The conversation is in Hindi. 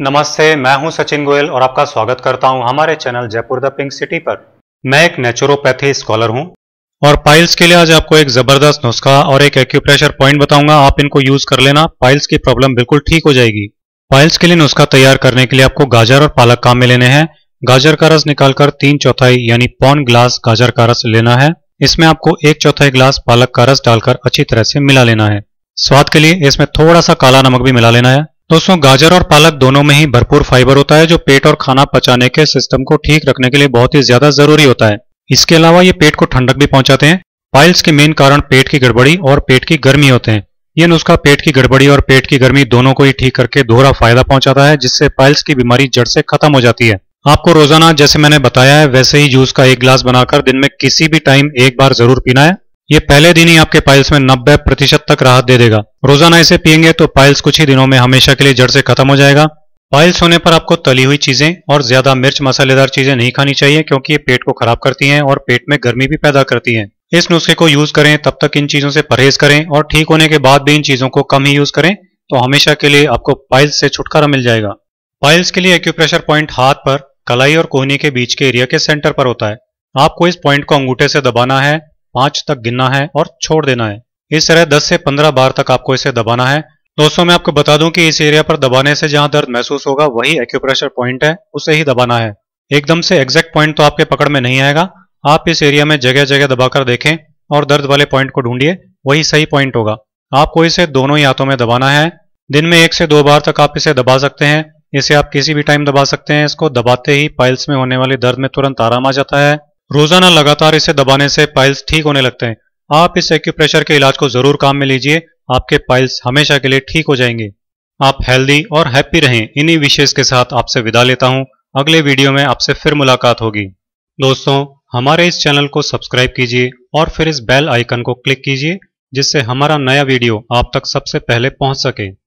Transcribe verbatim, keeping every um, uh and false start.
नमस्ते, मैं हूं सचिन गोयल और आपका स्वागत करता हूं हमारे channel Jaipur the pink city पर। मैं एक नेचुरोपैथी स्कॉलर हूं और पाइल्स के लिए आज आपको एक जबरदस्त नुस्खा और एक एक्यूप्रेशर पॉइंट बताऊंगा। आप इनको यूज कर लेना, पाइल्स की प्रॉब्लम बिल्कुल ठीक हो जाएगी। पाइल्स के लिए नुस्खा तैयार करने के लिए आपको गाजर और पालक काम में लेने हैं। गाजर का रस निकालकर तीन चौथाई यानी पौन ग्लास गाजर का रस लेना है। इसमें आपको एक चौथाई गिलास पालक का रस डालकर अच्छी तरह से मिला लेना है। स्वाद के लिए इसमें थोड़ा सा काला नमक भी मिला लेना है। दोस्तों, गाजर और पालक दोनों में ही भरपूर फाइबर होता है जो पेट और खाना पचाने के सिस्टम को ठीक रखने के लिए बहुत ही ज्यादा जरूरी होता है। इसके अलावा ये पेट को ठंडक भी पहुंचाते हैं। पाइल्स के मेन कारण पेट की गड़बड़ी और पेट की गर्मी होते हैं। ये नुस्खा पेट की गड़बड़ी और पेट की गर्मी दोनों को ही ठीक करके दोहरा फायदा पहुंचाता है, जिससे पाइल्स की बीमारी जड़ से खत्म हो जाती है। आपको रोजाना जैसे मैंने बताया है वैसे ही जूस का एक गिलास बनाकर दिन में किसी भी टाइम एक बार जरूर पीना है। ये पहले दिन ही आपके पाइल्स में नब्बे प्रतिशत तक राहत दे देगा। रोजाना इसे पिएंगे तो पाइल्स कुछ ही दिनों में हमेशा के लिए जड़ से खत्म हो जाएगा। पाइल्स होने पर आपको तली हुई चीजें और ज्यादा मिर्च मसालेदार चीजें नहीं खानी चाहिए, क्योंकि ये पेट को खराब करती हैं और पेट में गर्मी भी पैदा करती हैं। इस नुस्खे को यूज करें तब तक इन चीजों से परहेज करें और ठीक होने के बाद भी इन चीजों को कम ही यूज करें, तो हमेशा के लिए आपको पाइल्स से छुटकारा मिल जाएगा। पाइल्स के लिए एक्यूप्रेशर पॉइंट हाथ पर कलाई और कोहनी के बीच के एरिया के सेंटर पर होता है। आपको इस पॉइंट को अंगूठे से दबाना है, पांच तक गिनना है और छोड़ देना है। इस तरह दस से पंद्रह बार तक आपको इसे दबाना है। दोस्तों, मैं आपको बता दूं कि इस एरिया पर दबाने से जहां दर्द महसूस होगा वही एक्यूप्रेशर पॉइंट है, उसे ही दबाना है। एकदम से एग्जैक्ट पॉइंट तो आपके पकड़ में नहीं आएगा। आप इस एरिया में जगह जगह दबाकर देखें और दर्द वाले पॉइंट को ढूंढिए, वही सही पॉइंट होगा। आपको इसे दोनों ही हाथों में दबाना है। दिन में एक से दो बार तक आप इसे दबा सकते हैं। इसे आप किसी भी टाइम दबा सकते हैं। इसको दबाते ही पाइल्स में होने वाले दर्द में तुरंत आराम आ जाता है। रोजाना लगातार इसे दबाने से पाइल्स ठीक होने लगते हैं। आप इस एक्यूप्रेशर के इलाज को जरूर काम में लीजिए, आपके पाइल्स हमेशा के लिए ठीक हो जाएंगे। आप हेल्दी और हैप्पी रहें, इन्हीं विशेष के साथ आपसे विदा लेता हूं। अगले वीडियो में आपसे फिर मुलाकात होगी। दोस्तों, हमारे इस चैनल को सब्सक्राइब कीजिए और फिर इस बेल आइकन को क्लिक कीजिए, जिससे हमारा नया वीडियो आप तक सबसे पहले पहुंच सके।